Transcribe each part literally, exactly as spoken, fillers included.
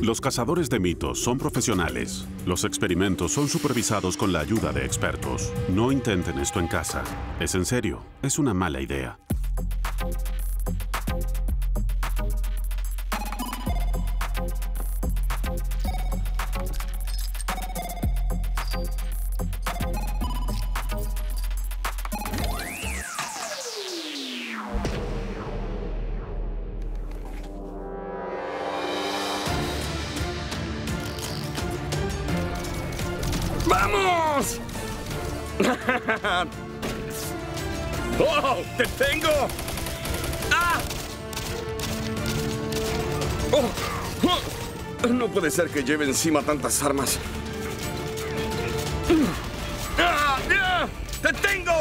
Los cazadores de mitos son profesionales. Los experimentos son supervisados con la ayuda de expertos. No intenten esto en casa. Es en serio, es una mala idea. ¡Vamos! ¡Oh! ¡Te tengo! ¡Ah! Oh, oh. No puede ser que lleve encima tantas armas. ¡Ah! ¡Ah! ¡Te tengo!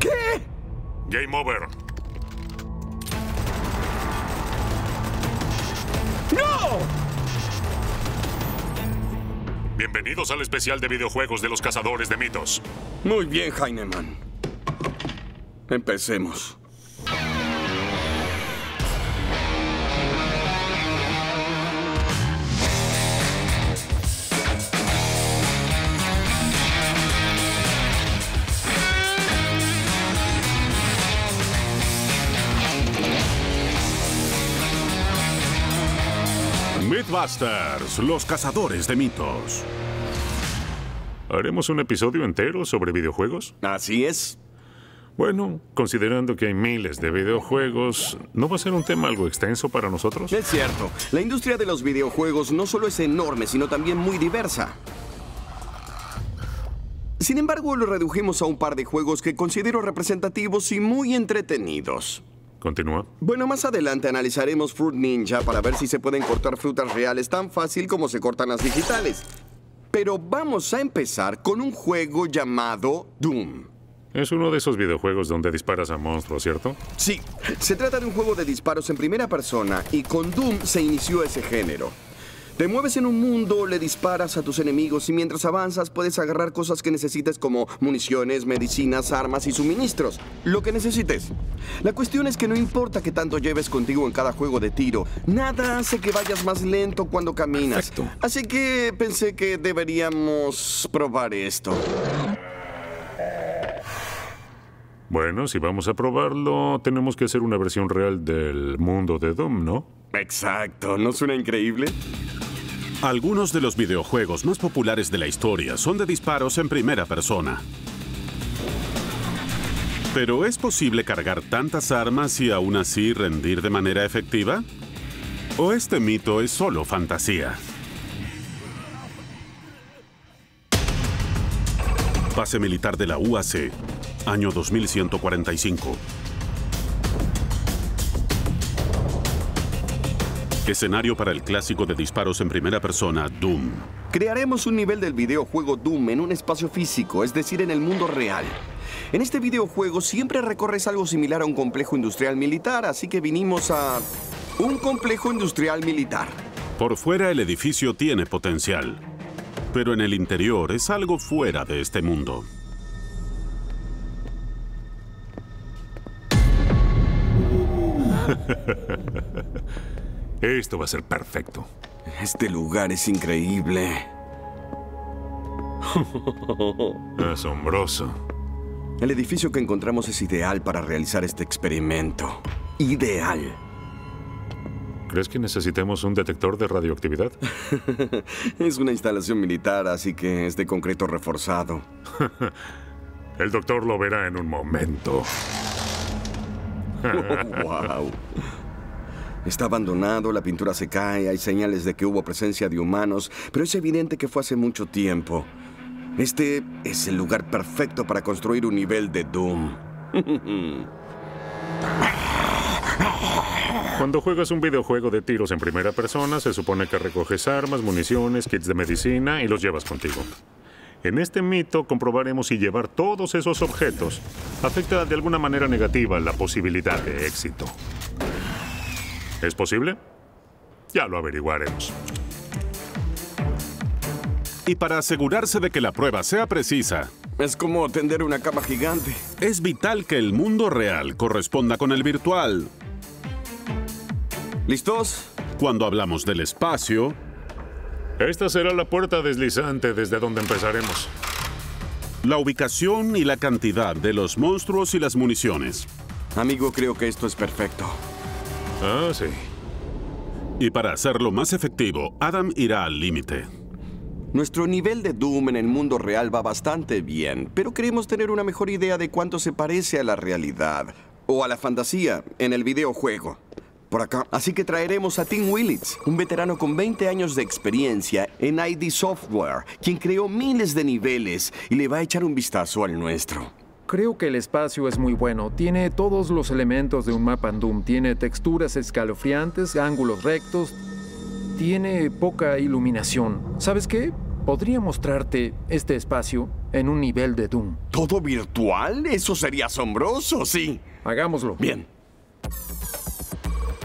¿Qué? Game over. Bienvenidos al especial de videojuegos de los cazadores de mitos. Muy bien, Heinemann. Empecemos. Mythbusters, los cazadores de mitos. ¿Haremos un episodio entero sobre videojuegos? Así es. Bueno, considerando que hay miles de videojuegos, ¿no va a ser un tema algo extenso para nosotros? Es cierto. La industria de los videojuegos no solo es enorme, sino también muy diversa. Sin embargo, lo redujimos a un par de juegos que considero representativos y muy entretenidos. Continúa. Bueno, más adelante analizaremos Fruit Ninja para ver si se pueden cortar frutas reales tan fácil como se cortan las digitales. Pero vamos a empezar con un juego llamado Doom. Es uno de esos videojuegos donde disparas a monstruos, ¿cierto? Sí. Se trata de un juego de disparos en primera persona y con Doom se inició ese género. Te mueves en un mundo, le disparas a tus enemigos y mientras avanzas puedes agarrar cosas que necesites como municiones, medicinas, armas y suministros. Lo que necesites. La cuestión es que no importa qué tanto lleves contigo en cada juego de tiro, nada hace que vayas más lento cuando caminas. Exacto. Así que pensé que deberíamos probar esto. Bueno, si vamos a probarlo, tenemos que hacer una versión real del mundo de Doom, ¿no? Exacto. ¿No suena increíble? Algunos de los videojuegos más populares de la historia son de disparos en primera persona. ¿Pero es posible cargar tantas armas y aún así rendir de manera efectiva? ¿O este mito es solo fantasía? Base militar de la U A C, año dos mil ciento cuarenta y cinco. Escenario para el clásico de disparos en primera persona, Doom. Crearemos un nivel del videojuego Doom en un espacio físico, es decir, en el mundo real. En este videojuego siempre recorres algo similar a un complejo industrial militar, así que vinimos a un complejo industrial militar. Por fuera el edificio tiene potencial, pero en el interior es algo fuera de este mundo. Esto va a ser perfecto. Este lugar es increíble. Asombroso. El edificio que encontramos es ideal para realizar este experimento. Ideal. ¿Crees que necesitemos un detector de radioactividad? Es una instalación militar, así que es de concreto reforzado. El doctor lo verá en un momento. Oh, wow. Está abandonado, la pintura se cae, hay señales de que hubo presencia de humanos, pero es evidente que fue hace mucho tiempo. Este es el lugar perfecto para construir un nivel de Doom. Cuando juegas un videojuego de tiros en primera persona, se supone que recoges armas, municiones, kits de medicina y los llevas contigo. En este mito comprobaremos si llevar todos esos objetos afecta de alguna manera negativa la posibilidad de éxito. ¿Es posible? Ya lo averiguaremos. Y para asegurarse de que la prueba sea precisa, Es como tender una cama gigante. Es vital que el mundo real corresponda con el virtual. ¿Listos? Cuando hablamos del espacio... Esta será la puerta deslizante desde donde empezaremos. La ubicación y la cantidad de los monstruos y las municiones. Amigo, creo que esto es perfecto. Ah, sí. Y para hacerlo más efectivo, Adam irá al límite. Nuestro nivel de Doom en el mundo real va bastante bien, pero queremos tener una mejor idea de cuánto se parece a la realidad o a la fantasía en el videojuego. Por acá. Así que traeremos a Tim Willits, un veterano con veinte años de experiencia en I D Software, quien creó miles de niveles y le va a echar un vistazo al nuestro. Creo que el espacio es muy bueno. Tiene todos los elementos de un mapa en Doom. Tiene texturas escalofriantes, ángulos rectos. Tiene poca iluminación. ¿Sabes qué? Podría mostrarte este espacio en un nivel de Doom. ¿Todo virtual? Eso sería asombroso, sí. Hagámoslo. Bien.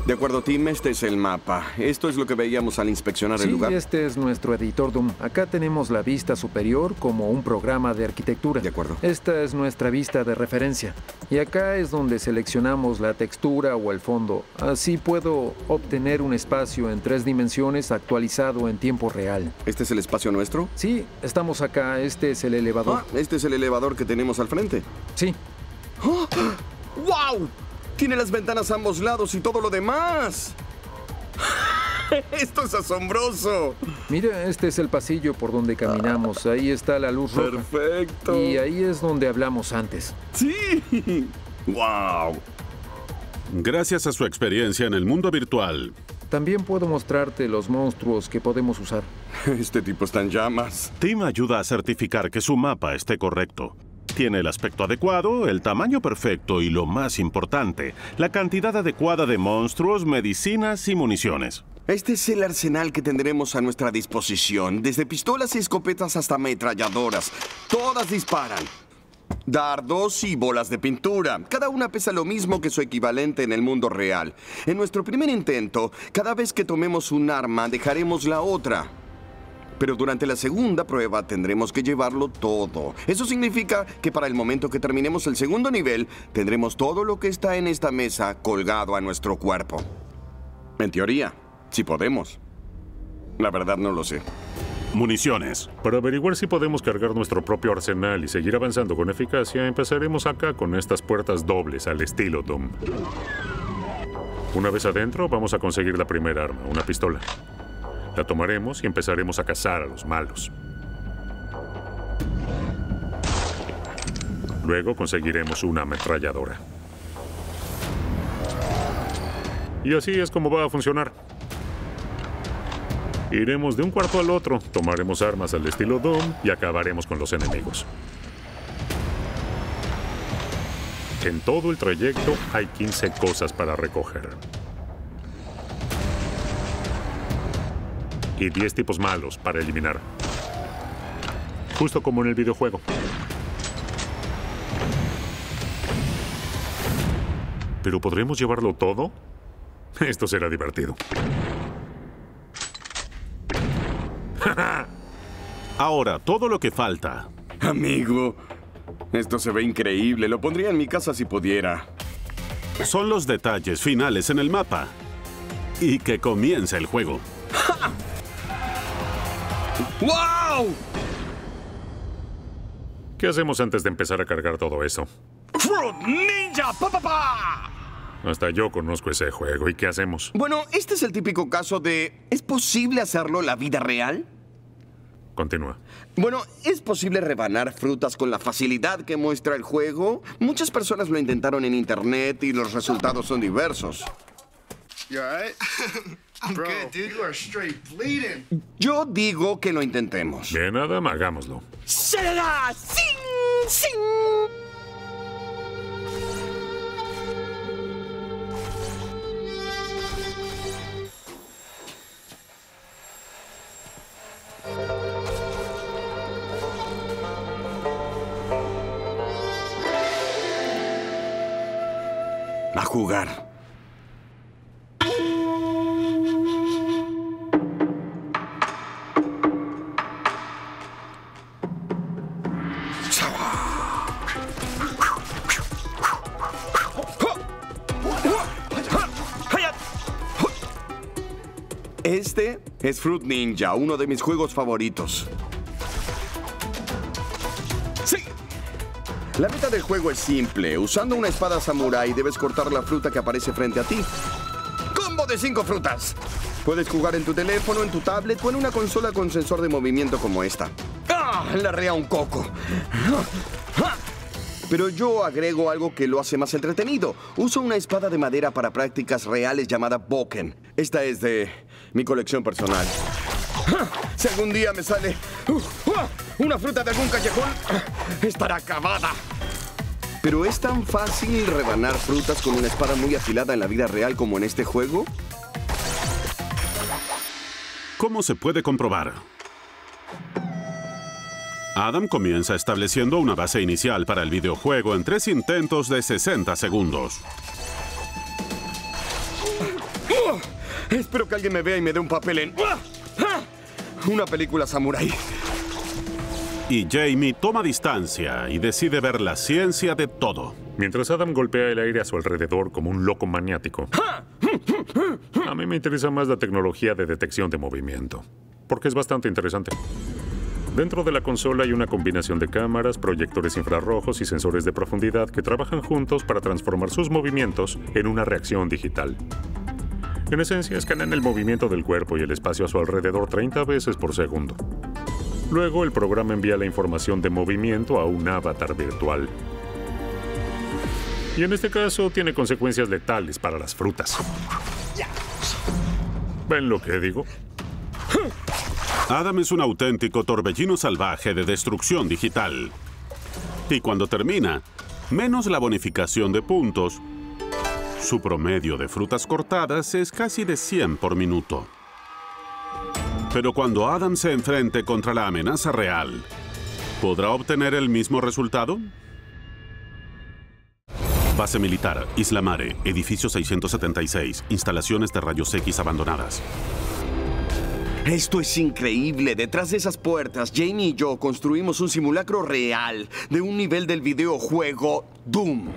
De acuerdo, Tim, este es el mapa. Esto es lo que veíamos al inspeccionar sí, el lugar. Sí, este es nuestro editor Doom. Acá tenemos la vista superior como un programa de arquitectura. De acuerdo. Esta es nuestra vista de referencia. Y acá es donde seleccionamos la textura o el fondo. Así puedo obtener un espacio en tres dimensiones actualizado en tiempo real. ¿Este es el espacio nuestro? Sí, estamos acá. Este es el elevador. Ah, este es el elevador que tenemos al frente. Sí. ¡Oh! ¡Wow! Tiene las ventanas a ambos lados y todo lo demás. ¡Esto es asombroso! Mira, este es el pasillo por donde caminamos. Ahí está la luz roja. ¡Perfecto! Y ahí es donde hablamos antes. ¡Sí! ¡Wow! Gracias a su experiencia en el mundo virtual. También puedo mostrarte los monstruos que podemos usar. Este tipo está en llamas. Tim ayuda a certificar que su mapa esté correcto. Tiene el aspecto adecuado, el tamaño perfecto y, lo más importante, la cantidad adecuada de monstruos, medicinas y municiones. Este es el arsenal que tendremos a nuestra disposición, desde pistolas y escopetas hasta ametralladoras. Todas disparan. Dardos y bolas de pintura. Cada una pesa lo mismo que su equivalente en el mundo real. En nuestro primer intento, cada vez que tomemos un arma, dejaremos la otra. Pero durante la segunda prueba tendremos que llevarlo todo. Eso significa que para el momento que terminemos el segundo nivel, tendremos todo lo que está en esta mesa colgado a nuestro cuerpo. En teoría, si podemos. La verdad no lo sé. Municiones. Para averiguar si podemos cargar nuestro propio arsenal y seguir avanzando con eficacia, empezaremos acá con estas puertas dobles al estilo Doom. Una vez adentro, vamos a conseguir la primera arma, una pistola. La tomaremos y empezaremos a cazar a los malos. Luego conseguiremos una ametralladora. Y así es como va a funcionar. Iremos de un cuarto al otro, tomaremos armas al estilo Doom y acabaremos con los enemigos. En todo el trayecto hay quince cosas para recoger. Y diez tipos malos para eliminar. Justo como en el videojuego. ¿Pero podremos llevarlo todo? Esto será divertido. Ahora, todo lo que falta. Amigo, esto se ve increíble. Lo pondría en mi casa si pudiera. Son los detalles finales en el mapa. Y que comienza el juego. ¡Ja! ¡Wow! ¿Qué hacemos antes de empezar a cargar todo eso? ¡Fruit Ninja! ¡Pa, pa, pa! Hasta yo conozco ese juego. ¿Y qué hacemos? Bueno, este es el típico caso de... ¿Es posible hacerlo en la vida real? Continúa. Bueno, ¿es posible rebanar frutas con la facilidad que muestra el juego? Muchas personas lo intentaron en internet y los resultados son diversos. ¿Estás bien? I'm Bro, good, dude. You are straight bleeding. Yo digo que lo intentemos. Bien, Adam, hagámoslo. ¡Será! ¡Sin! ¡Sin! A jugar. Chava. Este es Fruit Ninja, uno de mis juegos favoritos. ¡Sí! La meta del juego es simple. Usando una espada samurái debes cortar la fruta que aparece frente a ti. ¡Combo de cinco frutas! Puedes jugar en tu teléfono, en tu tablet o en una consola con sensor de movimiento como esta. ¡Ah! La rea un coco. Pero yo agrego algo que lo hace más entretenido. Uso una espada de madera para prácticas reales llamada Boken. Esta es de mi colección personal. Si algún día me sale una fruta de algún callejón, estará acabada. Pero ¿es tan fácil rebanar frutas con una espada muy afilada en la vida real como en este juego? ¿Cómo se puede comprobar? Adam comienza estableciendo una base inicial para el videojuego en tres intentos de sesenta segundos. Oh, espero que alguien me vea y me dé un papel en... ¡Ah! ¡Ah! Una película samurái. Y Jamie toma distancia y decide ver la ciencia de todo. Mientras Adam golpea el aire a su alrededor como un loco maniático. A mí me interesa más la tecnología de detección de movimiento, porque es bastante interesante. Dentro de la consola hay una combinación de cámaras, proyectores infrarrojos y sensores de profundidad que trabajan juntos para transformar sus movimientos en una reacción digital. En esencia, escanean el movimiento del cuerpo y el espacio a su alrededor treinta veces por segundo. Luego, el programa envía la información de movimiento a un avatar virtual. Y en este caso, tiene consecuencias letales para las frutas. ¿Ven lo que digo? Adam es un auténtico torbellino salvaje de destrucción digital. Y cuando termina, menos la bonificación de puntos, su promedio de frutas cortadas es casi de cien por minuto. Pero cuando Adam se enfrente contra la amenaza real, ¿podrá obtener el mismo resultado? Base militar, Isla Mare, edificio seiscientos setenta y seis, instalaciones de rayos X abandonadas. Esto es increíble. Detrás de esas puertas, Jamie y yo construimos un simulacro real de un nivel del videojuego Doom.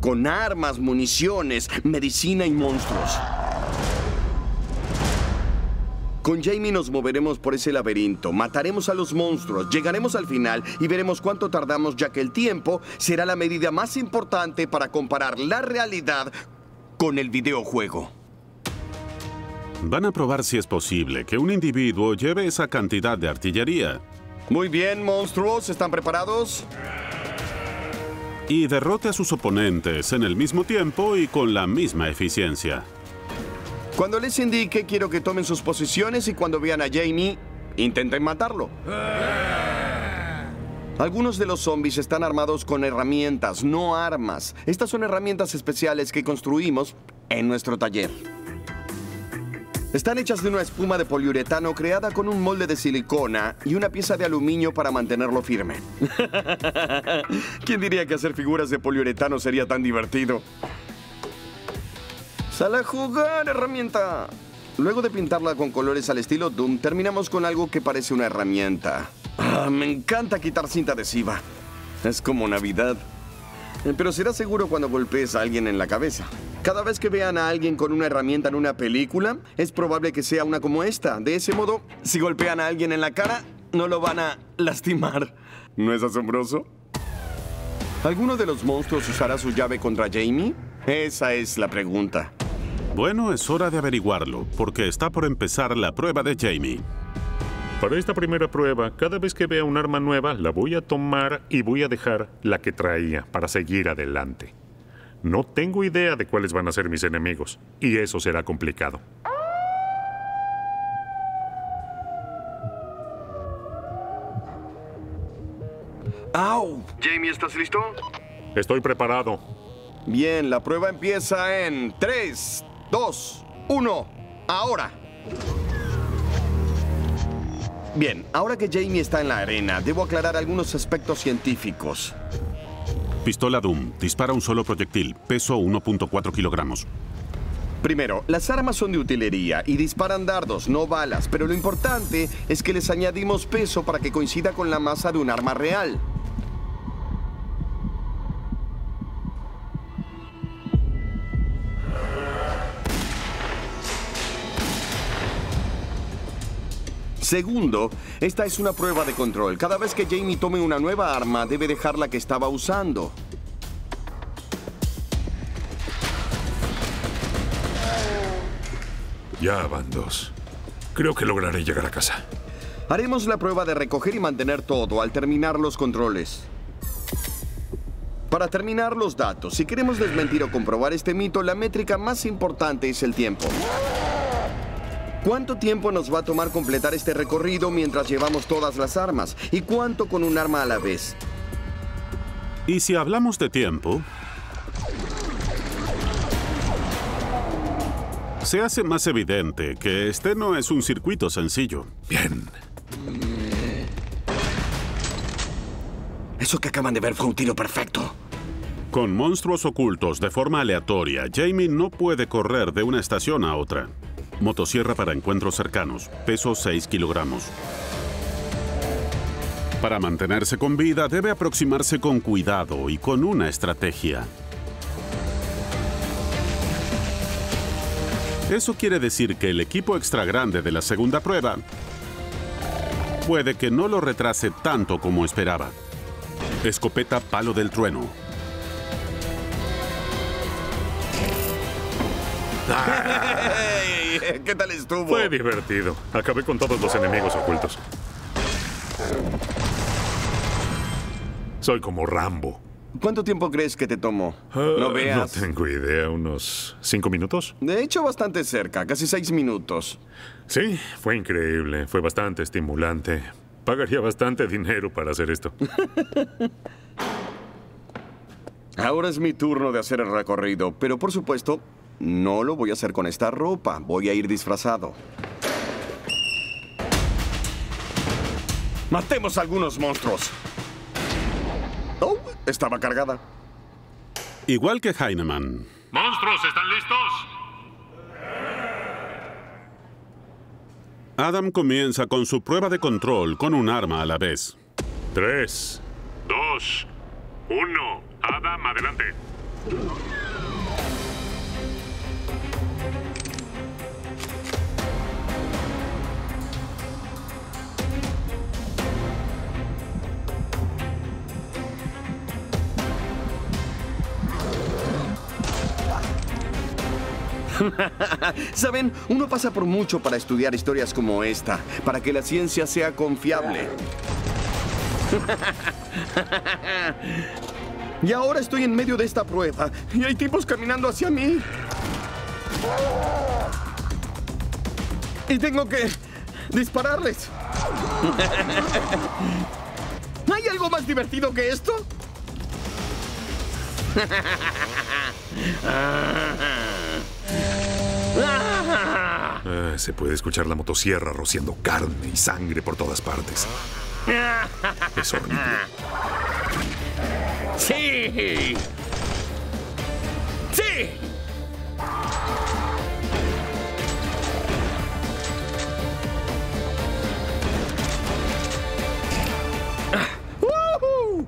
Con armas, municiones, medicina y monstruos. Con Jamie nos moveremos por ese laberinto, mataremos a los monstruos, llegaremos al final y veremos cuánto tardamos, ya que el tiempo será la medida más importante para comparar la realidad con el videojuego. Van a probar si es posible que un individuo lleve esa cantidad de artillería. Muy bien, monstruos, ¿están preparados? Y derrote a sus oponentes en el mismo tiempo y con la misma eficiencia. Cuando les indique, quiero que tomen sus posiciones y cuando vean a Jamie, intenten matarlo. Algunos de los zombies están armados con herramientas, no armas. Estas son herramientas especiales que construimos en nuestro taller. Están hechas de una espuma de poliuretano creada con un molde de silicona y una pieza de aluminio para mantenerlo firme. ¿Quién diría que hacer figuras de poliuretano sería tan divertido? ¡Sal a jugar, herramienta! Luego de pintarla con colores al estilo Doom, terminamos con algo que parece una herramienta. Ah, me encanta quitar cinta adhesiva. Es como Navidad. Pero será seguro cuando golpees a alguien en la cabeza. Cada vez que vean a alguien con una herramienta en una película, es probable que sea una como esta. De ese modo, si golpean a alguien en la cara, no lo van a lastimar. ¿No es asombroso? ¿Alguno de los monstruos usará su llave contra Jamie? Esa es la pregunta. Bueno, es hora de averiguarlo, porque está por empezar la prueba de Jamie. Para esta primera prueba, cada vez que vea un arma nueva, la voy a tomar y voy a dejar la que traía para seguir adelante. No tengo idea de cuáles van a ser mis enemigos, y eso será complicado. ¡Au! Jamie, ¿estás listo? Estoy preparado. Bien, la prueba empieza en tres, dos, uno, ¡ahora! Bien, ahora que Jamie está en la arena, debo aclarar algunos aspectos científicos. Pistola Doom. Dispara un solo proyectil. Peso uno punto cuatro kilogramos. Primero, las armas son de utilería y disparan dardos, no balas. Pero lo importante es que les añadimos peso para que coincida con la masa de un arma real. Segundo, esta es una prueba de control. Cada vez que Jamie tome una nueva arma, debe dejar la que estaba usando. Ya van dos. Creo que lograré llegar a casa. Haremos la prueba de recoger y mantener todo al terminar los controles. Para terminar los datos, si queremos desmentir o comprobar este mito, la métrica más importante es el tiempo. ¿Cuánto tiempo nos va a tomar completar este recorrido mientras llevamos todas las armas? ¿Y cuánto con un arma a la vez? Y si hablamos de tiempo, se hace más evidente que este no es un circuito sencillo. Bien. Eso que acaban de ver fue un tiro perfecto. Con monstruos ocultos de forma aleatoria, Jamie no puede correr de una estación a otra. Motosierra para encuentros cercanos, peso seis kilogramos. Para mantenerse con vida, debe aproximarse con cuidado y con una estrategia. Eso quiere decir que el equipo extra grande de la segunda prueba puede que no lo retrase tanto como esperaba. Escopeta Palo del Trueno. ¿Qué tal estuvo? Fue divertido. Acabé con todos los enemigos ocultos. Soy como Rambo. ¿Cuánto tiempo crees que te tomó? Uh, no veas. No tengo idea. ¿Unos cinco minutos? De hecho, bastante cerca. Casi seis minutos. Sí, fue increíble. Fue bastante estimulante. Pagaría bastante dinero para hacer esto. Ahora es mi turno de hacer el recorrido, pero por supuesto... no lo voy a hacer con esta ropa. Voy a ir disfrazado. ¡Matemos a algunos monstruos! ¡Oh! Estaba cargada. Igual que Heinemann. ¡Monstruos! ¿Están listos? Adam comienza con su prueba de control con un arma a la vez. Tres, dos, uno. Adam, adelante. ¿Saben? Uno pasa por mucho para estudiar historias como esta, para que la ciencia sea confiable. Y ahora estoy en medio de esta prueba, y hay tipos caminando hacia mí. Y tengo que dispararles. ¿Hay algo más divertido que esto? Ah, se puede escuchar la motosierra rociando carne y sangre por todas partes. Es horrible. ¡Sí! ¡Sí! Ah, uh-huh.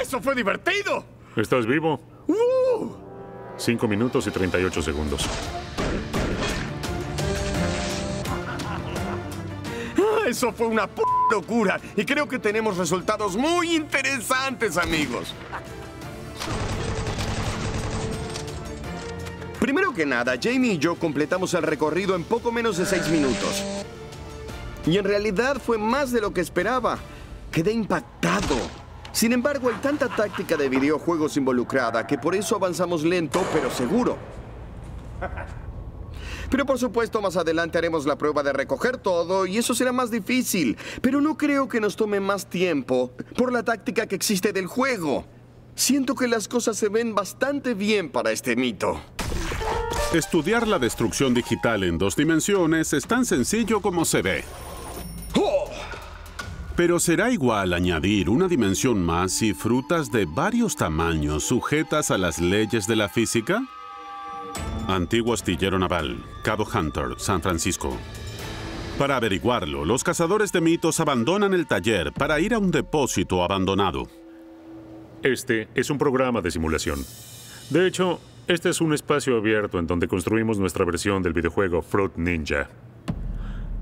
¡Eso fue divertido! ¿Estás vivo? Uh-huh. cinco minutos y treinta y ocho segundos. Eso fue una p*** locura. Y creo que tenemos resultados muy interesantes, amigos. Primero que nada, Jamie y yo completamos el recorrido en poco menos de seis minutos. Y en realidad fue más de lo que esperaba. Quedé impactado. Sin embargo, hay tanta táctica de videojuegos involucrada que por eso avanzamos lento, pero seguro. Pero por supuesto, más adelante haremos la prueba de recoger todo y eso será más difícil. Pero no creo que nos tome más tiempo por la táctica que existe del juego. Siento que las cosas se ven bastante bien para este mito. Estudiar la destrucción digital en dos dimensiones es tan sencillo como se ve. Pero será igual añadir una dimensión más y frutas de varios tamaños sujetas a las leyes de la física. Antiguo astillero naval, Cabo Hunter, San Francisco. Para averiguarlo, los cazadores de mitos abandonan el taller para ir a un depósito abandonado. Este es un programa de simulación. De hecho, este es un espacio abierto en donde construimos nuestra versión del videojuego Fruit Ninja.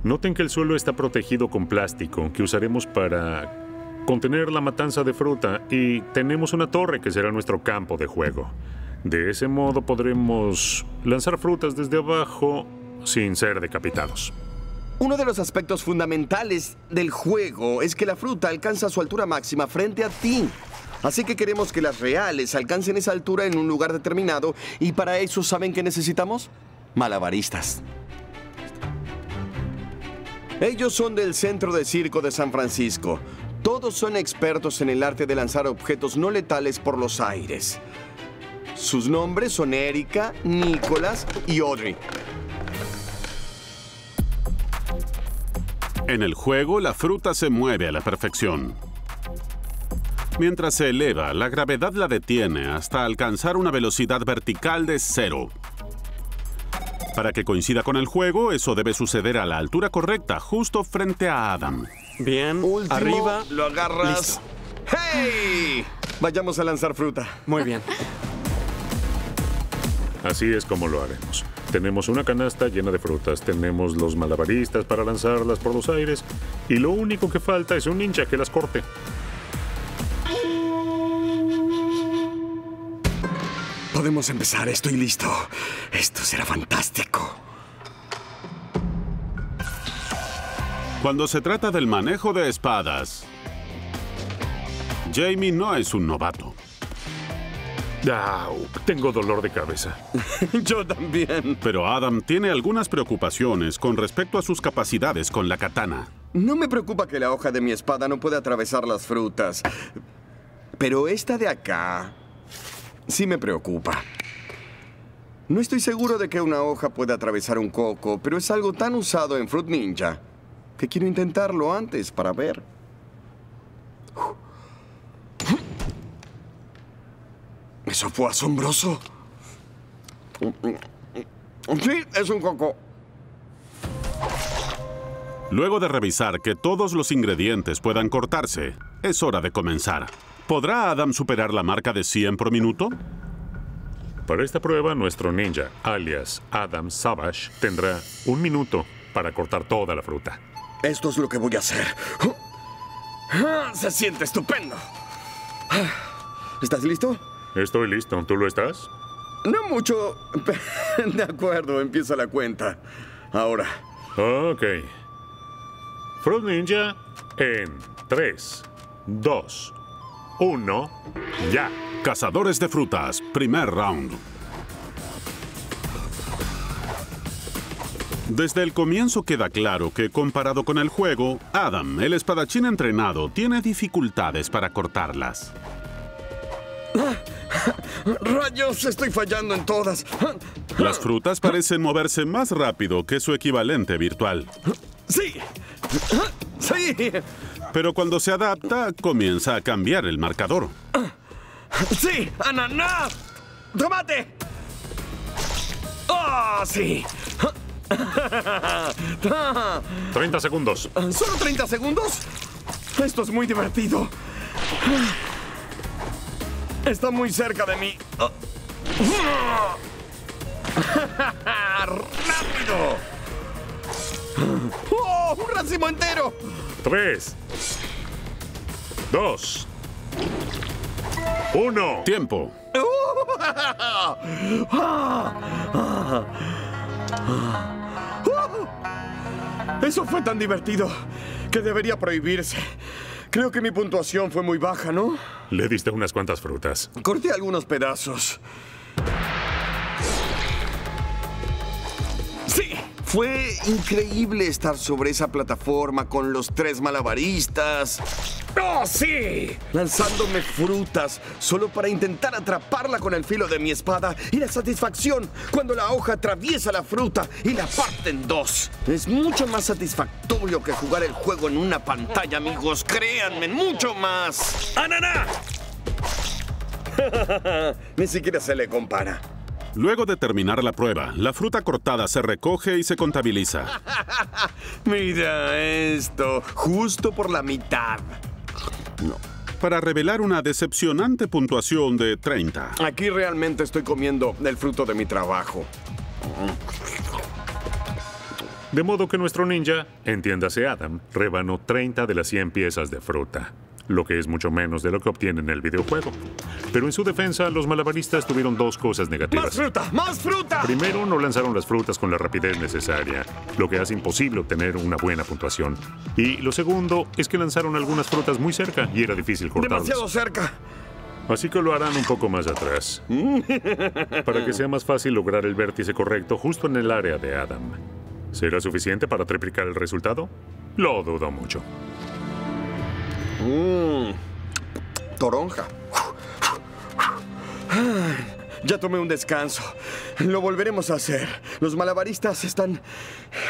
Noten que el suelo está protegido con plástico que usaremos para contener la matanza de fruta y tenemos una torre que será nuestro campo de juego. De ese modo podremos lanzar frutas desde abajo sin ser decapitados. Uno de los aspectos fundamentales del juego es que la fruta alcanza su altura máxima frente a ti. Así que queremos que las reales alcancen esa altura en un lugar determinado y para eso, ¿saben qué necesitamos? Malabaristas. Ellos son del Centro de Circo de San Francisco. Todos son expertos en el arte de lanzar objetos no letales por los aires. Sus nombres son Erika, Nicolás y Audrey. En el juego, la fruta se mueve a la perfección. Mientras se eleva, la gravedad la detiene hasta alcanzar una velocidad vertical de cero. Para que coincida con el juego, eso debe suceder a la altura correcta, justo frente a Adam. Bien, último, arriba, lo agarras. Listo. ¡Hey! Vayamos a lanzar fruta. Muy bien. Así es como lo haremos. Tenemos una canasta llena de frutas, tenemos los malabaristas para lanzarlas por los aires y lo único que falta es un ninja que las corte. Podemos empezar, estoy listo. Esto será fantástico. Cuando se trata del manejo de espadas, Jamie no es un novato. Au, tengo dolor de cabeza. Yo también. Pero Adam tiene algunas preocupaciones con respecto a sus capacidades con la katana. No me preocupa que la hoja de mi espada no pueda atravesar las frutas. Pero esta de acá sí me preocupa. No estoy seguro de que una hoja pueda atravesar un coco, pero es algo tan usado en Fruit Ninja que quiero intentarlo antes para ver. Eso fue asombroso. Sí, es un coco. Luego de revisar que todos los ingredientes puedan cortarse, es hora de comenzar. ¿Podrá Adam superar la marca de cien por minuto? Para esta prueba, nuestro ninja, alias Adam Savage, tendrá un minuto para cortar toda la fruta. Esto es lo que voy a hacer. Se siente estupendo. ¿Estás listo? Estoy listo. ¿Tú lo estás? No mucho. De acuerdo, empieza la cuenta. Ahora. Ok. Fruit Ninja en tres, dos, uno, ya. Cazadores de frutas, primer round. Desde el comienzo queda claro que, comparado con el juego, Adam, el espadachín entrenado, tiene dificultades para cortarlas. ¡Ah! ¡Rayos! Estoy fallando en todas. Las frutas parecen moverse más rápido que su equivalente virtual. ¡Sí! ¡Sí! Pero cuando se adapta, comienza a cambiar el marcador. ¡Sí! ¡Ananá! ¡Tomate! ¡Ah, sí! ¡treinta segundos! ¿Solo treinta segundos? Esto es muy divertido. Está muy cerca de mí. ¡Rápido! ¡Oh, un racimo entero! Tres. Dos. Uno. Tiempo. Eso fue tan divertido que debería prohibirse. Creo que mi puntuación fue muy baja, ¿no? Le diste unas cuantas frutas. Corté algunos pedazos. ¡Sí! Fue increíble estar sobre esa plataforma con los tres malabaristas. ¡Oh, sí! Lanzándome frutas solo para intentar atraparla con el filo de mi espada y la satisfacción cuando la hoja atraviesa la fruta y la parte en dos. Es mucho más satisfactorio que jugar el juego en una pantalla, amigos. Créanme, mucho más. ¡Ananá! Ni siquiera se le compara. Luego de terminar la prueba, la fruta cortada se recoge y se contabiliza. ¡Mira esto! Justo por la mitad. No. Para revelar una decepcionante puntuación de treinta. Aquí realmente estoy comiendo el fruto de mi trabajo. De modo que nuestro ninja, entiéndase Adam, rebanó treinta de las cien piezas de fruta, lo que es mucho menos de lo que obtiene en el videojuego. Pero en su defensa, los malabaristas tuvieron dos cosas negativas. ¡Más fruta! ¡Más fruta! Primero, no lanzaron las frutas con la rapidez necesaria, lo que hace imposible obtener una buena puntuación. Y lo segundo es que lanzaron algunas frutas muy cerca y era difícil cortarlas. ¡Demasiado cerca! Así que lo harán un poco más atrás, para que sea más fácil lograr el vértice correcto justo en el área de Adam. ¿Será suficiente para triplicar el resultado? Lo dudo mucho. Mmm. Toronja. Ya tomé un descanso. Lo volveremos a hacer. Los malabaristas están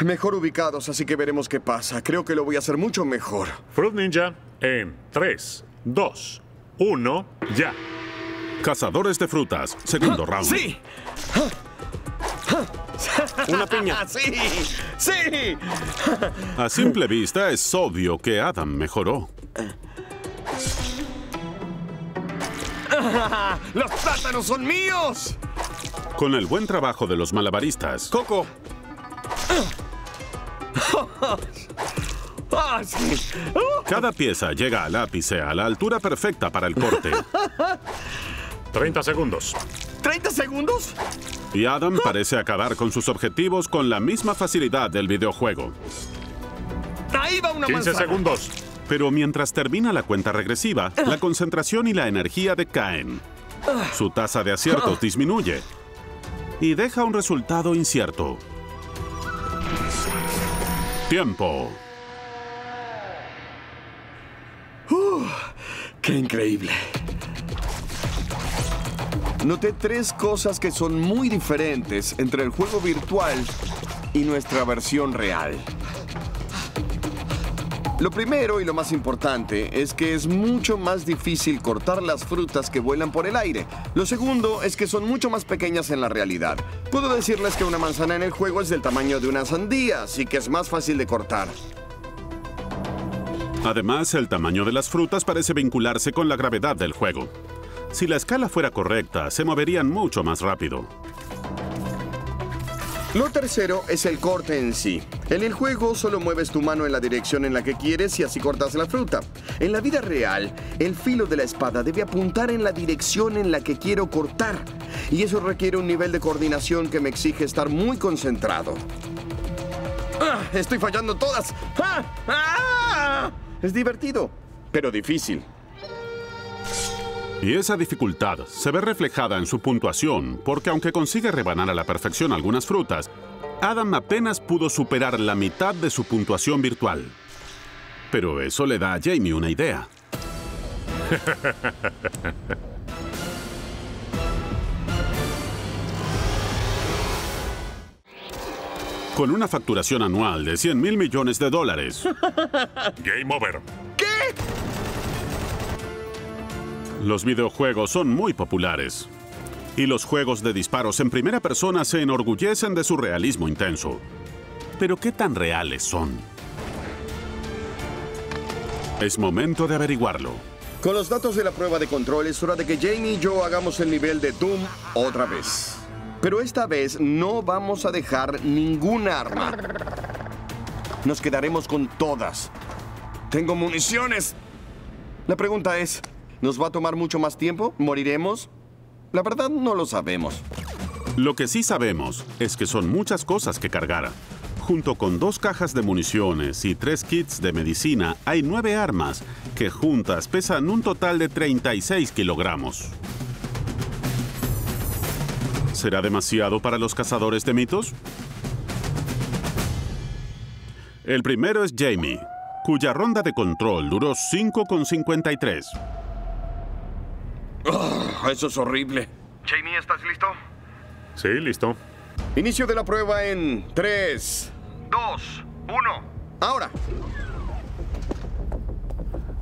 mejor ubicados, así que veremos qué pasa. Creo que lo voy a hacer mucho mejor. Fruit Ninja en tres, dos, uno, ya. Cazadores de frutas. Segundo round. ¡Sí! Una piña. ¡Sí! ¡Sí! A simple vista es obvio que Adam mejoró. ¡Los plátanos son míos! Con el buen trabajo de los malabaristas. ¡Coco! Cada pieza llega al ápice a la altura perfecta para el corte. treinta segundos. ¿treinta segundos? Y Adam parece acabar con sus objetivos con la misma facilidad del videojuego. ¡Ahí va una manzana! quince segundos. Pero mientras termina la cuenta regresiva, la concentración y la energía decaen. Su tasa de aciertos disminuye y deja un resultado incierto. Tiempo. Uh, ¡Qué increíble! Noté tres cosas que son muy diferentes entre el juego virtual y nuestra versión real. Lo primero y lo más importante es que es mucho más difícil cortar las frutas que vuelan por el aire. Lo segundo es que son mucho más pequeñas en la realidad. Puedo decirles que una manzana en el juego es del tamaño de una sandía, así que es más fácil de cortar. Además, el tamaño de las frutas parece vincularse con la gravedad del juego. Si la escala fuera correcta, se moverían mucho más rápido. Lo tercero es el corte en sí. En el juego solo mueves tu mano en la dirección en la que quieres y así cortas la fruta. En la vida real, el filo de la espada debe apuntar en la dirección en la que quiero cortar. Y eso requiere un nivel de coordinación que me exige estar muy concentrado. ¡Ah! ¡Estoy fallando todas! ¡Ah! ¡Ah! Es divertido, pero difícil. Y esa dificultad se ve reflejada en su puntuación, porque aunque consigue rebanar a la perfección algunas frutas, Adam apenas pudo superar la mitad de su puntuación virtual. Pero eso le da a Jamie una idea. Con una facturación anual de cien mil millones de dólares. Game over. ¿Qué? Los videojuegos son muy populares y los juegos de disparos en primera persona se enorgullecen de su realismo intenso. Pero ¿qué tan reales son? Es momento de averiguarlo. Con los datos de la prueba de control es hora de que Jamie y yo hagamos el nivel de Doom otra vez. Pero esta vez no vamos a dejar ningún arma. Nos quedaremos con todas. Tengo municiones. La pregunta es... ¿nos va a tomar mucho más tiempo? ¿Moriremos? La verdad no lo sabemos. Lo que sí sabemos es que son muchas cosas que cargar. Junto con dos cajas de municiones y tres kits de medicina, hay nueve armas que juntas pesan un total de treinta y seis kilogramos. ¿Será demasiado para los cazadores de mitos? El primero es Jamie, cuya ronda de control duró cinco con cincuenta y tres. Oh, eso es horrible. Jamie, ¿estás listo? Sí, listo. Inicio de la prueba en tres, dos, uno. Ahora.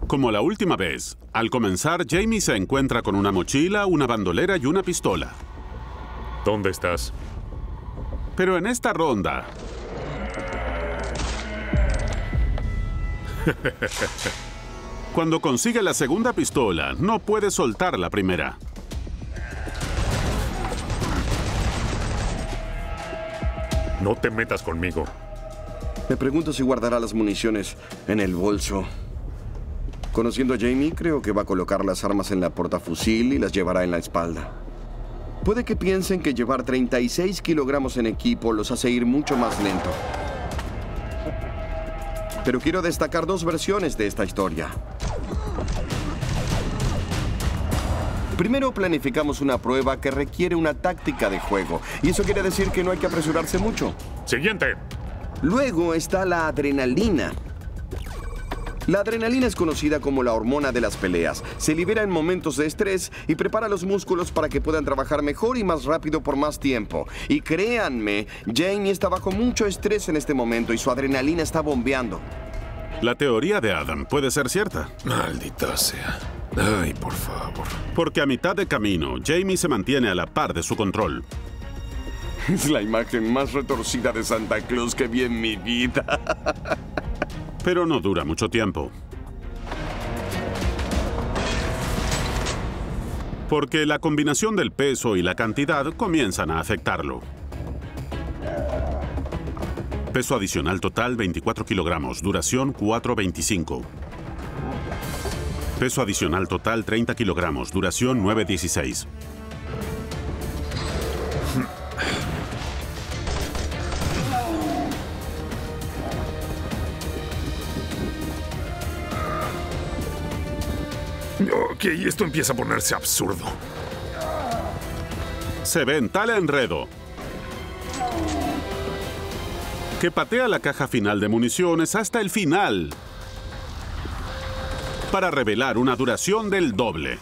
Como la última vez, al comenzar, Jamie se encuentra con una mochila, una bandolera y una pistola. ¿Dónde estás? Pero en esta ronda... Cuando consigue la segunda pistola, no puede soltar la primera. No te metas conmigo. Me pregunto si guardará las municiones en el bolso. Conociendo a Jamie, creo que va a colocar las armas en la portafusil y las llevará en la espalda. Puede que piensen que llevar treinta y seis kilogramos en equipo los hace ir mucho más lento. Pero quiero destacar dos versiones de esta historia. Primero planificamos una prueba que requiere una táctica de juego, y eso quiere decir que no hay que apresurarse mucho. Siguiente. Luego está la adrenalina. La adrenalina es conocida como la hormona de las peleas. Se libera en momentos de estrés y prepara los músculos para que puedan trabajar mejor y más rápido por más tiempo. Y créanme, Jamie está bajo mucho estrés en este momento y su adrenalina está bombeando. La teoría de Adam puede ser cierta. Maldita sea. Ay, por favor. Porque a mitad de camino, Jamie se mantiene a la par de su control. Es la imagen más retorcida de Santa Claus que vi en mi vida. Pero no dura mucho tiempo. Porque la combinación del peso y la cantidad comienzan a afectarlo. Peso adicional total veinticuatro kilogramos, duración cuatro veinticinco. Peso adicional total treinta kilogramos, duración nueve dieciséis. Ok, esto empieza a ponerse absurdo. Se ve en tal enredo que patea la caja final de municiones hasta el final, para revelar una duración del doble.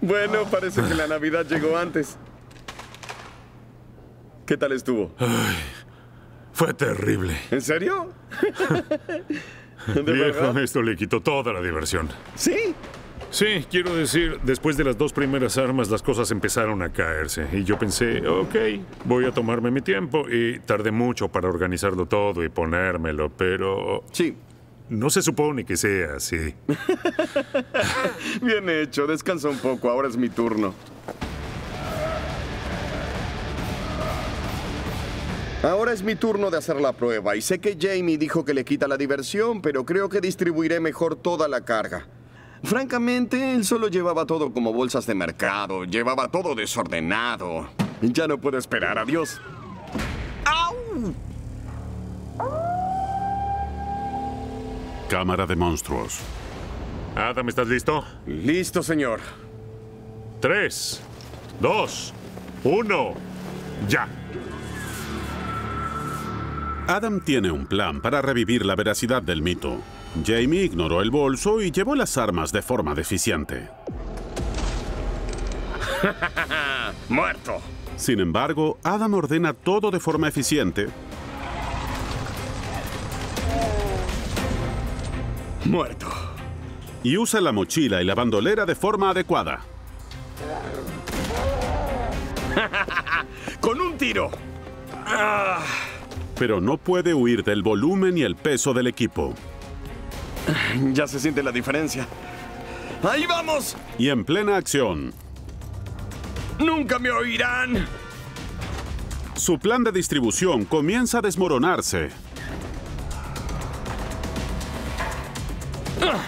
Bueno, parece que la Navidad llegó antes. ¿Qué tal estuvo? Ay, fue terrible. ¿En serio? Viejo, esto le quitó toda la diversión. ¿Sí? Sí, quiero decir, después de las dos primeras armas, las cosas empezaron a caerse. Y yo pensé, ok, voy a tomarme mi tiempo. Y tardé mucho para organizarlo todo y ponérmelo, pero... Sí. No se supone que sea así. Bien hecho, descansa un poco, ahora es mi turno. Ahora es mi turno de hacer la prueba. Y sé que Jamie dijo que le quita la diversión, pero creo que distribuiré mejor toda la carga. Francamente, él solo llevaba todo como bolsas de mercado. Llevaba todo desordenado. Ya no puedo esperar. Adiós. ¡Au! Cámara de monstruos. Adam, ¿estás listo? Listo, señor. Tres, dos, uno, ya. Adam tiene un plan para revivir la veracidad del mito. Jamie ignoró el bolso y llevó las armas de forma deficiente. ¡Muerto! Sin embargo, Adam ordena todo de forma eficiente. ¡Muerto! Y usa la mochila y la bandolera de forma adecuada. ¡Con un tiro! ¡Ah! Pero no puede huir del volumen y el peso del equipo. Ya se siente la diferencia. ¡Ahí vamos! Y en plena acción. ¡Nunca me oirán! Su plan de distribución comienza a desmoronarse. ¡Ah!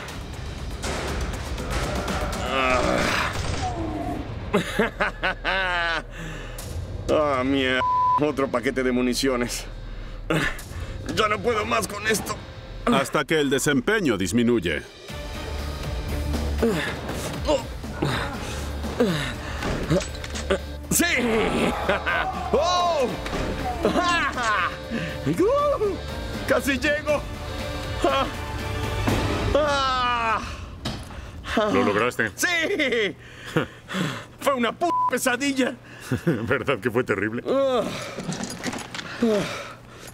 ¡Ah! ¡Ah, mierda! Otro paquete de municiones. Ya no puedo más con esto. Hasta que el desempeño disminuye. ¡Sí! ¡Oh! ¡Casi llego! ¿Lo lograste? ¡Sí! Fue una puta pesadilla. ¿Verdad que fue terrible?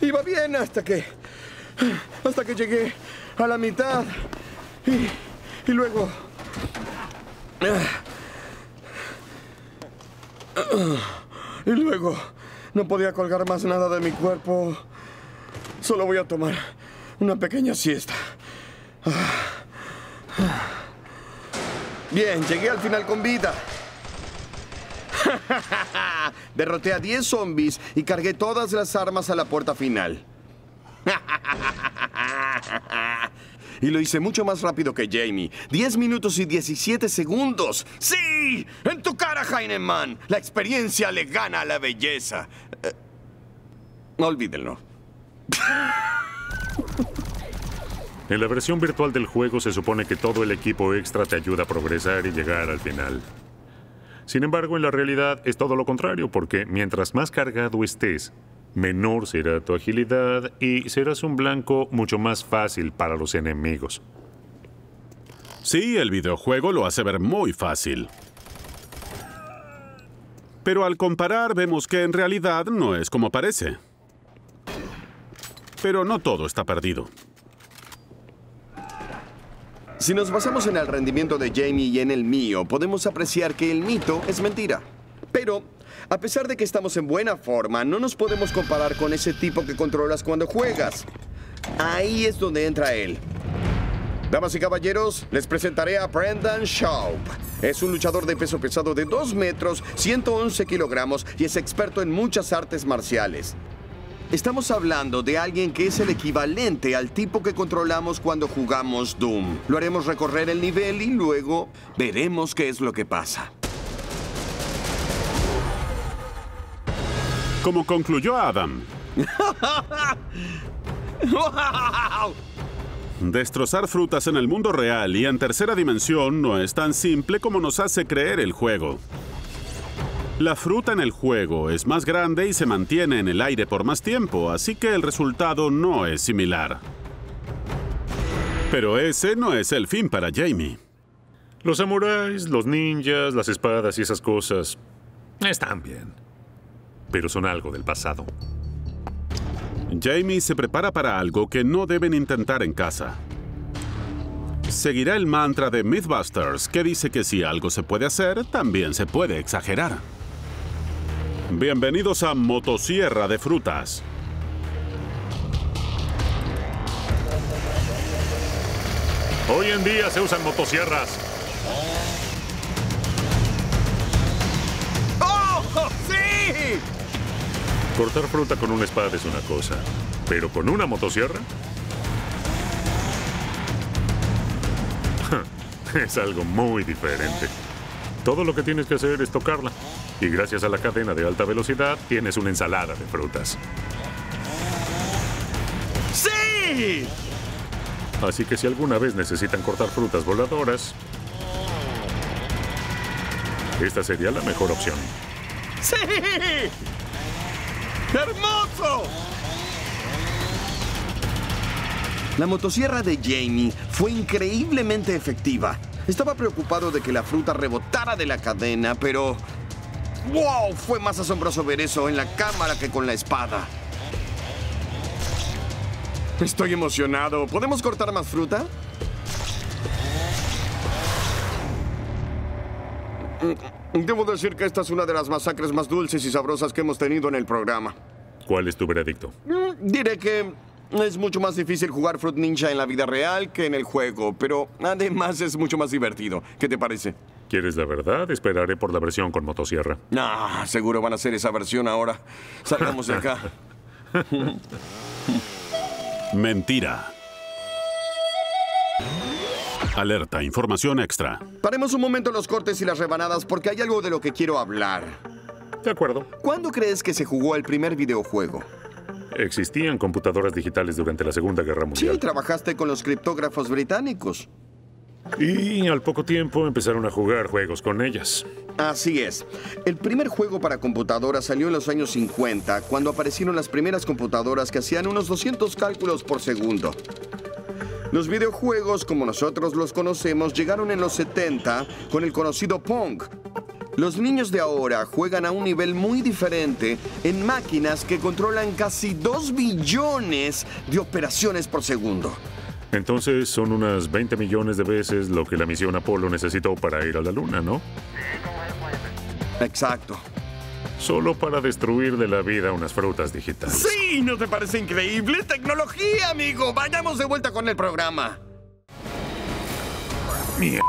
Iba bien hasta que... Hasta que llegué a la mitad y, y luego... Y luego no podía colgar más nada de mi cuerpo. Solo voy a tomar una pequeña siesta. Bien, llegué al final con vida. Derroté a diez zombies y cargué todas las armas a la puerta final. Y lo hice mucho más rápido que Jamie. diez minutos y diecisiete segundos. ¡Sí! ¡En tu cara, Heinemann! La experiencia le gana a la belleza. Eh, no olvídenlo. En la versión virtual del juego se supone que todo el equipo extra te ayuda a progresar y llegar al final. Sin embargo, en la realidad es todo lo contrario, porque mientras más cargado estés, menor será tu agilidad y serás un blanco mucho más fácil para los enemigos. Sí, el videojuego lo hace ver muy fácil. Pero al comparar vemos que en realidad no es como parece. Pero no todo está perdido. Si nos basamos en el rendimiento de Jamie y en el mío, podemos apreciar que el mito es mentira. Pero, a pesar de que estamos en buena forma, no nos podemos comparar con ese tipo que controlas cuando juegas. Ahí es donde entra él. Damas y caballeros, les presentaré a Brendan Schaub. Es un luchador de peso pesado de dos metros, ciento once kilogramos y es experto en muchas artes marciales. Estamos hablando de alguien que es el equivalente al tipo que controlamos cuando jugamos Doom. Lo haremos recorrer el nivel y luego veremos qué es lo que pasa. Como concluyó Adam. ¡Wow! Destrozar frutas en el mundo real y en tercera dimensión no es tan simple como nos hace creer el juego. La fruta en el juego es más grande y se mantiene en el aire por más tiempo, así que el resultado no es similar. Pero ese no es el fin para Jamie. Los samuráis, los ninjas, las espadas y esas cosas están bien, pero son algo del pasado. Jamie se prepara para algo que no deben intentar en casa. Seguirá el mantra de Mythbusters, que dice que si algo se puede hacer, también se puede exagerar. Bienvenidos a Motosierra de Frutas. Hoy en día se usan motosierras. ¡Oh, sí! Cortar fruta con una espada es una cosa, pero con una motosierra es algo muy diferente. Todo lo que tienes que hacer es tocarla. Y gracias a la cadena de alta velocidad, tienes una ensalada de frutas. ¡Sí! Así que si alguna vez necesitan cortar frutas voladoras, esta sería la mejor opción. ¡Sí! ¡Hermoso! La motosierra de Jamie fue increíblemente efectiva. Estaba preocupado de que la fruta rebotara de la cadena, pero... ¡wow! Fue más asombroso ver eso en la cámara que con la espada. Estoy emocionado. ¿Podemos cortar más fruta? Debo decir que esta es una de las masacres más dulces y sabrosas que hemos tenido en el programa. ¿Cuál es tu veredicto? Diré que... es mucho más difícil jugar Fruit Ninja en la vida real que en el juego, pero además es mucho más divertido. ¿Qué te parece? ¿Quieres la verdad? Esperaré por la versión con motosierra. Ah, seguro van a hacer esa versión ahora. Salgamos de acá. Mentira. Alerta, información extra. Paremos un momento los cortes y las rebanadas porque hay algo de lo que quiero hablar. De acuerdo. ¿Cuándo crees que se jugó el primer videojuego? Existían computadoras digitales durante la Segunda Guerra Mundial. Sí, trabajaste con los criptógrafos británicos. Y al poco tiempo empezaron a jugar juegos con ellas. Así es. El primer juego para computadoras salió en los años cincuenta, cuando aparecieron las primeras computadoras que hacían unos doscientos cálculos por segundo. Los videojuegos, como nosotros los conocemos, llegaron en los setenta con el conocido Pong. Los niños de ahora juegan a un nivel muy diferente en máquinas que controlan casi dos billones de operaciones por segundo. Entonces son unas veinte millones de veces lo que la misión Apolo necesitó para ir a la Luna, ¿no? Exacto. Solo para destruir de la vida unas frutas digitales. ¡Sí! ¿No te parece increíble? ¡Tecnología, amigo! ¡Vayamos de vuelta con el programa! ¡Mierda!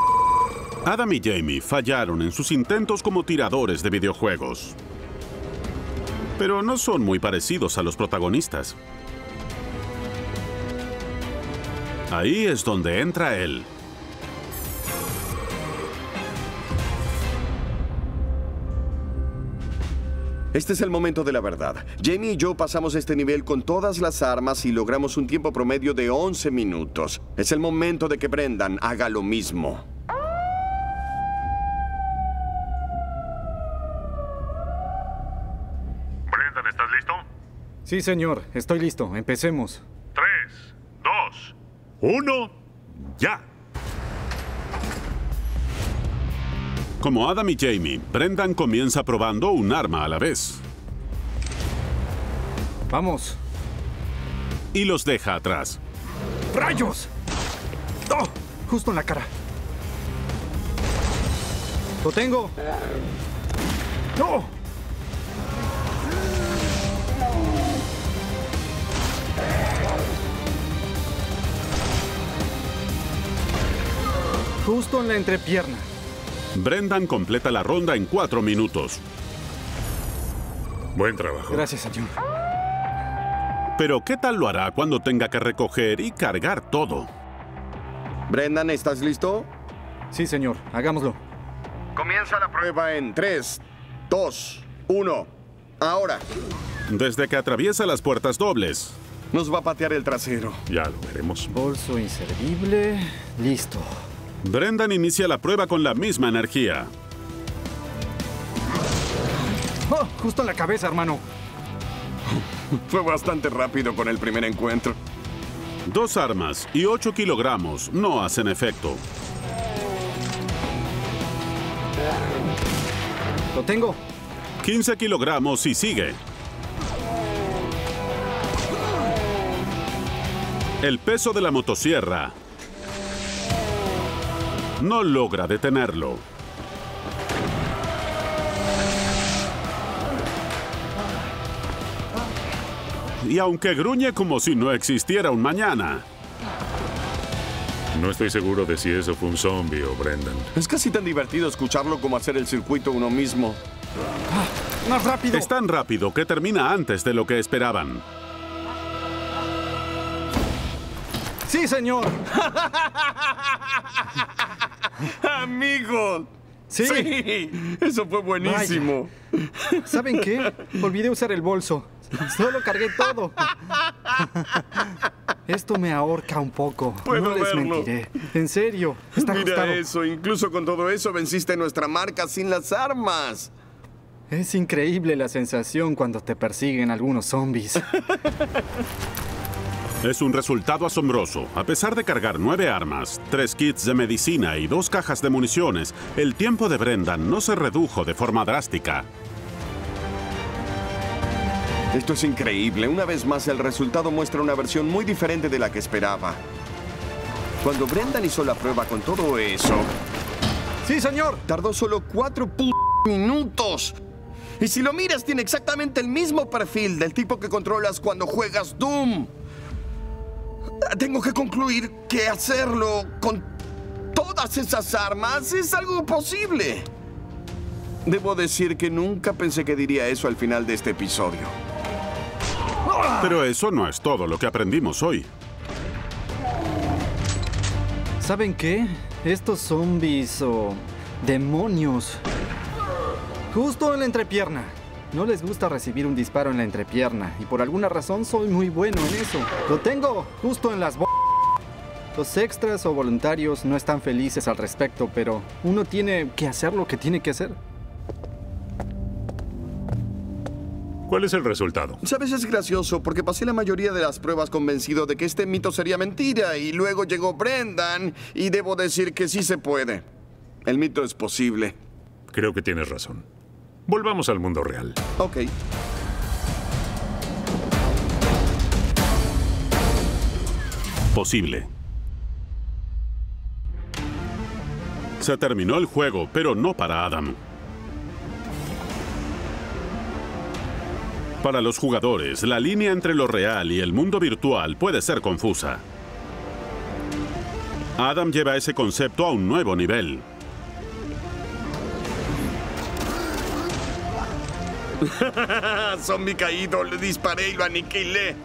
Adam y Jamie fallaron en sus intentos como tiradores de videojuegos, pero no son muy parecidos a los protagonistas. Ahí es donde entra él. Este es el momento de la verdad. Jamie y yo pasamos este nivel con todas las armas y logramos un tiempo promedio de once minutos. Es el momento de que Brendan haga lo mismo. Brendan, ¿estás listo? Sí, señor. Estoy listo. Empecemos. Tres, dos, uno, ya. Como Adam y Jamie, Brendan comienza probando un arma a la vez. Vamos. Y los deja atrás. ¡Rayos! ¡Oh! Justo en la cara. ¡Lo tengo! ¡No! Justo en la entrepierna. Brendan completa la ronda en cuatro minutos. Buen trabajo. Gracias, señor. Pero, ¿qué tal lo hará cuando tenga que recoger y cargar todo? Brendan, ¿estás listo? Sí, señor. Hagámoslo. Comienza la prueba en tres, dos, uno. Ahora. Desde que atraviesa las puertas dobles. Nos va a patear el trasero. Ya lo veremos. Bolso inservible. Listo. Brendan inicia la prueba con la misma energía. ¡Oh! Justo en la cabeza, hermano. Fue bastante rápido con el primer encuentro. Dos armas y ocho kilogramos no hacen efecto. Lo tengo. quince kilogramos y sigue. El peso de la motosierra no logra detenerlo. Y aunque gruñe como si no existiera un mañana. No estoy seguro de si eso fue un zombie o Brendan. Es casi tan divertido escucharlo como hacer el circuito uno mismo. Ah, ¡más rápido! Es tan rápido que termina antes de lo que esperaban. ¡Sí, señor! ¡Amigo! ¿Sí? ¡Sí! ¡Eso fue buenísimo! Vaya. ¿Saben qué? Olvidé usar el bolso. Solo cargué todo. Esto me ahorca un poco. Puedo no les verlo. Mentiré. En serio, está Mira ajustado. Eso. Incluso con todo eso venciste nuestra marca sin las armas. Es increíble la sensación cuando te persiguen algunos zombies. Es un resultado asombroso. A pesar de cargar nueve armas, tres kits de medicina y dos cajas de municiones, el tiempo de Brendan no se redujo de forma drástica. Esto es increíble. Una vez más, el resultado muestra una versión muy diferente de la que esperaba. Cuando Brendan hizo la prueba con todo eso... ¡Sí, señor! Tardó solo cuatro p minutos. Y si lo miras, tiene exactamente el mismo perfil del tipo que controlas cuando juegas Doom. Tengo que concluir que hacerlo con todas esas armas es algo posible. Debo decir que nunca pensé que diría eso al final de este episodio. Pero eso no es todo lo que aprendimos hoy. ¿Saben qué? Estos zombies o demonios. Justo en la entrepierna. No les gusta recibir un disparo en la entrepierna, y por alguna razón soy muy bueno en eso. ¡Lo tengo! Justo en las b******. Los extras o voluntarios no están felices al respecto, pero uno tiene que hacer lo que tiene que hacer. ¿Cuál es el resultado? Sabes, es gracioso, porque pasé la mayoría de las pruebas convencido de que este mito sería mentira, y luego llegó Brendan, y debo decir que sí se puede. El mito es posible. Creo que tienes razón. Volvamos al mundo real. Ok. Posible. Se terminó el juego, pero no para Adam. Para los jugadores, la línea entre lo real y el mundo virtual puede ser confusa. Adam lleva ese concepto a un nuevo nivel. Zombie caído, le disparé y lo aniquilé.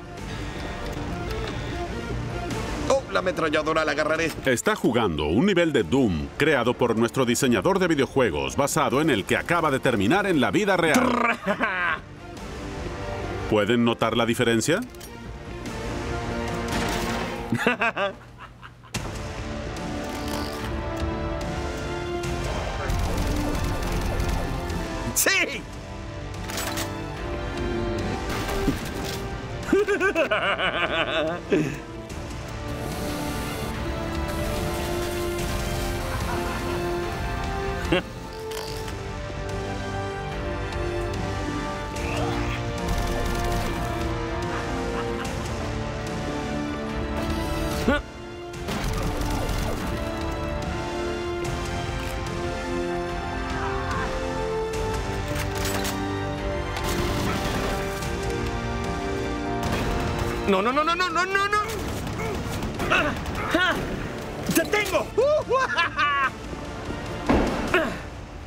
Oh, la ametralladora la agarraré. Está jugando un nivel de Doom creado por nuestro diseñador de videojuegos basado en el que acaba de terminar en la vida real. ¿Pueden notar la diferencia? ¡Sí! No, no, no, no, no, no, no, no. ¡Te tengo!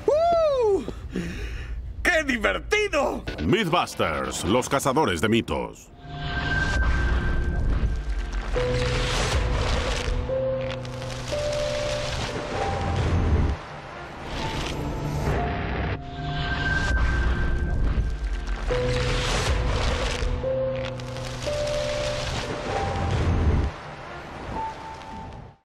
¡Uh! ¡Qué divertido! Mythbusters, los cazadores de mitos.